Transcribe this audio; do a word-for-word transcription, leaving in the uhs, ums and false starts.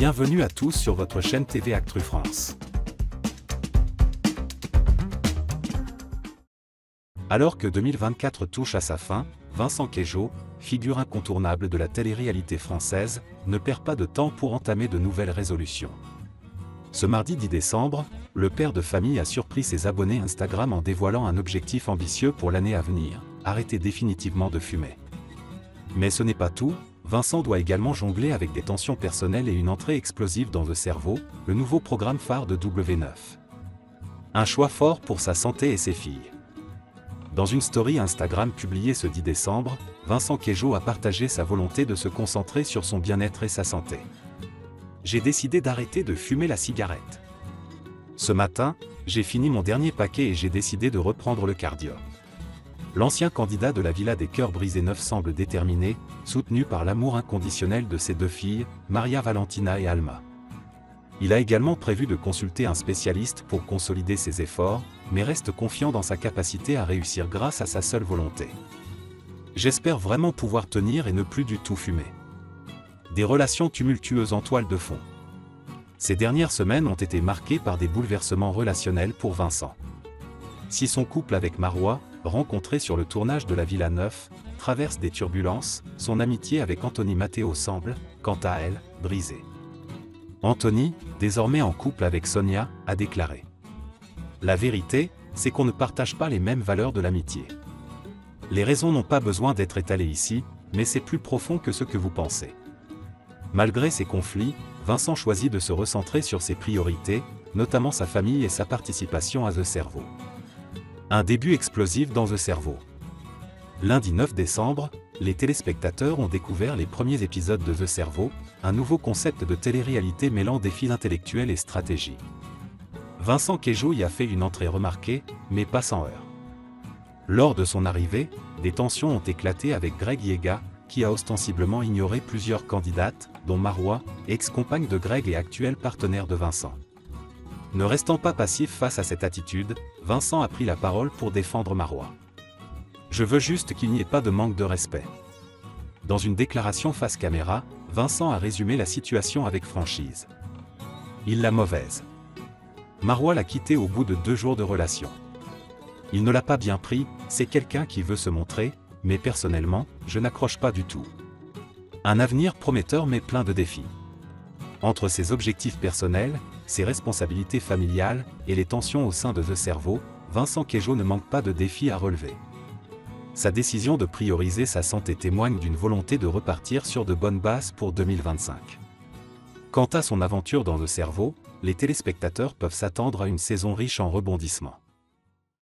Bienvenue à tous sur votre chaîne T V Actu France. Alors que deux mille vingt-quatre touche à sa fin, Vincent Queijo, figure incontournable de la télé-réalité française, ne perd pas de temps pour entamer de nouvelles résolutions. Ce mardi dix décembre, le père de famille a surpris ses abonnés Instagram en dévoilant un objectif ambitieux pour l'année à venir: arrêter définitivement de fumer. Mais ce n'est pas tout. Vincent doit également jongler avec des tensions personnelles et une entrée explosive dans The Cerveau, le nouveau programme phare de W neuf. Un choix fort pour sa santé et ses filles. Dans une story Instagram publiée ce dix décembre, Vincent Queijo a partagé sa volonté de se concentrer sur son bien-être et sa santé. « J'ai décidé d'arrêter de fumer la cigarette. Ce matin, j'ai fini mon dernier paquet et j'ai décidé de reprendre le cardio. » L'ancien candidat de la Villa des Cœurs Brisés Neuf semble déterminé, soutenu par l'amour inconditionnel de ses deux filles, Maria Valentina et Alma. Il a également prévu de consulter un spécialiste pour consolider ses efforts, mais reste confiant dans sa capacité à réussir grâce à sa seule volonté. « J'espère vraiment pouvoir tenir et ne plus du tout fumer. » Des relations tumultueuses en toile de fond. Ces dernières semaines ont été marquées par des bouleversements relationnels pour Vincent. Si son couple avec Marwa, rencontré sur le tournage de la Villa Neuf, traverse des turbulences, son amitié avec Anthony Matteo semble, quant à elle, brisée. Anthony, désormais en couple avec Sonia, a déclaré: « La vérité, c'est qu'on ne partage pas les mêmes valeurs de l'amitié. Les raisons n'ont pas besoin d'être étalées ici, mais c'est plus profond que ce que vous pensez. » Malgré ces conflits, Vincent choisit de se recentrer sur ses priorités, notamment sa famille et sa participation à The Cerveau. Un début explosif dans The Cerveau. Lundi neuf décembre, les téléspectateurs ont découvert les premiers épisodes de The Cerveau, un nouveau concept de télé-réalité mêlant défis intellectuels et stratégie. Vincent Queijo y a fait une entrée remarquée, mais pas sans heurts. Lors de son arrivée, des tensions ont éclaté avec Greg Yega, qui a ostensiblement ignoré plusieurs candidates, dont Marwa, ex-compagne de Greg et actuelle partenaire de Vincent. Ne restant pas passif face à cette attitude, Vincent a pris la parole pour défendre Marwa. « Je veux juste qu'il n'y ait pas de manque de respect. » Dans une déclaration face caméra, Vincent a résumé la situation avec franchise. Il l'a mauvaise. Marwa l'a quitté au bout de deux jours de relation. Il ne l'a pas bien pris, c'est quelqu'un qui veut se montrer, mais personnellement, je n'accroche pas du tout. Un avenir prometteur mais plein de défis. Entre ses objectifs personnels, ses responsabilités familiales et les tensions au sein de The Cerveau, Vincent Queijo ne manque pas de défis à relever. Sa décision de prioriser sa santé témoigne d'une volonté de repartir sur de bonnes bases pour deux mille vingt-cinq. Quant à son aventure dans The Cerveau, les téléspectateurs peuvent s'attendre à une saison riche en rebondissements.